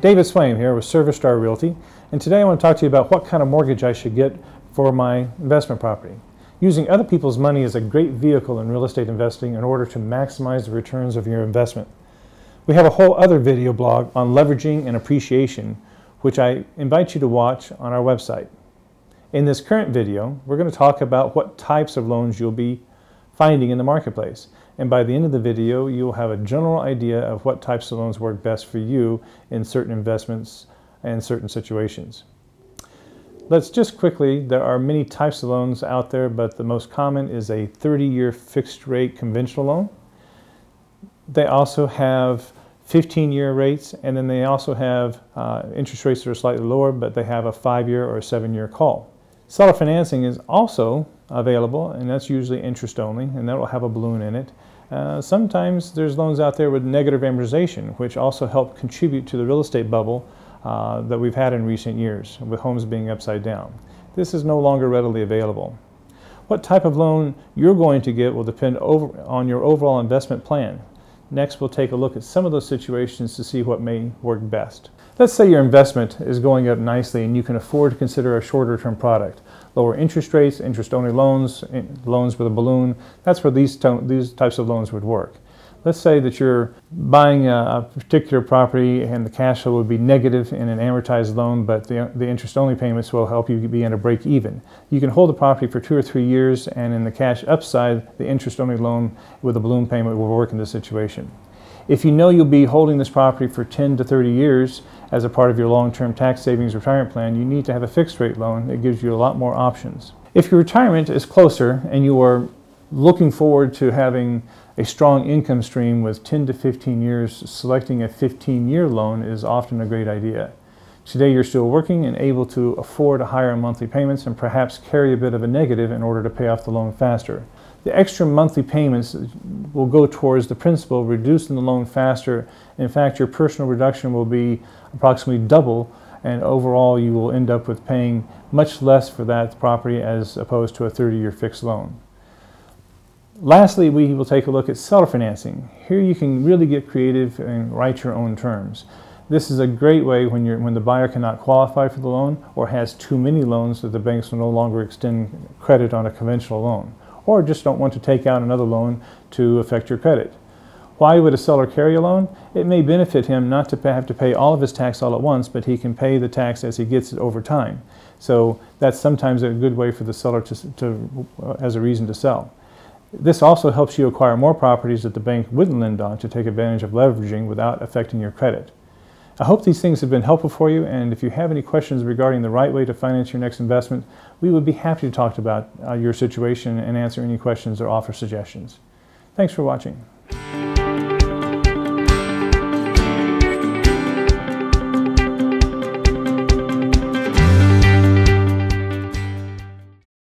David Swaim here with Service Star Realty, and today I want to talk to you about what kind of mortgage I should get for my investment property. Using other people's money is a great vehicle in real estate investing in order to maximize the returns of your investment. We have a whole other video blog on leveraging and appreciation, which I invite you to watch on our website. In this current video, we're going to talk about what types of loans you'll be finding in the marketplace. And by the end of the video, you'll have a general idea of what types of loans work best for you in certain investments and certain situations. Let's just quickly, there are many types of loans out there, but the most common is a 30-year fixed rate conventional loan. They also have 15-year rates, and then they also have interest rates that are slightly lower, but they have a 5-year or a 7-year call. Seller financing is also available, and that's usually interest only, and that will have a balloon in it. Sometimes there's loans out there with negative amortization, which also help contribute to the real estate bubble that we've had in recent years, with homes being upside down. This is no longer readily available. What type of loan you're going to get will depend on your overall investment plan. Next, we'll take a look at some of those situations to see what may work best. Let's say your investment is going up nicely and you can afford to consider a shorter term product. Lower interest rates, interest-only loans, loans with a balloon, that's where these types of loans would work. Let's say that you're buying a particular property and the cash flow would be negative in an amortized loan, but the interest-only payments will help you be in a break-even. You can hold the property for 2 or 3 years, and in the cash upside, the interest-only loan with a balloon payment will work in this situation. If you know you'll be holding this property for 10 to 30 years as a part of your long-term tax savings retirement plan, you need to have a fixed-rate loan that gives you a lot more options. If your retirement is closer and you are looking forward to having a strong income stream with 10 to 15 years, selecting a 15-year loan is often a great idea. Today you're still working and able to afford higher monthly payments and perhaps carry a bit of a negative in order to pay off the loan faster. The extra monthly payments will go towards the principal, reducing the loan faster. In fact, your personal reduction will be approximately double, and overall you will end up with paying much less for that property as opposed to a 30-year fixed loan. Lastly, we will take a look at seller financing. Here you can really get creative and write your own terms. This is a great way when the buyer cannot qualify for the loan or has too many loans that the banks will no longer extend credit on a conventional loan, or just don't want to take out another loan to affect your credit. Why would a seller carry a loan? It may benefit him not to have to pay all of his tax all at once, but he can pay the tax as he gets it over time. So that's sometimes a good way for the seller as a reason to sell. This also helps you acquire more properties that the bank wouldn't lend on to take advantage of leveraging without affecting your credit. I hope these things have been helpful for you, and if you have any questions regarding the right way to finance your next investment, we would be happy to talk about your situation and answer any questions or offer suggestions. Thanks for watching.